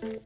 Brains.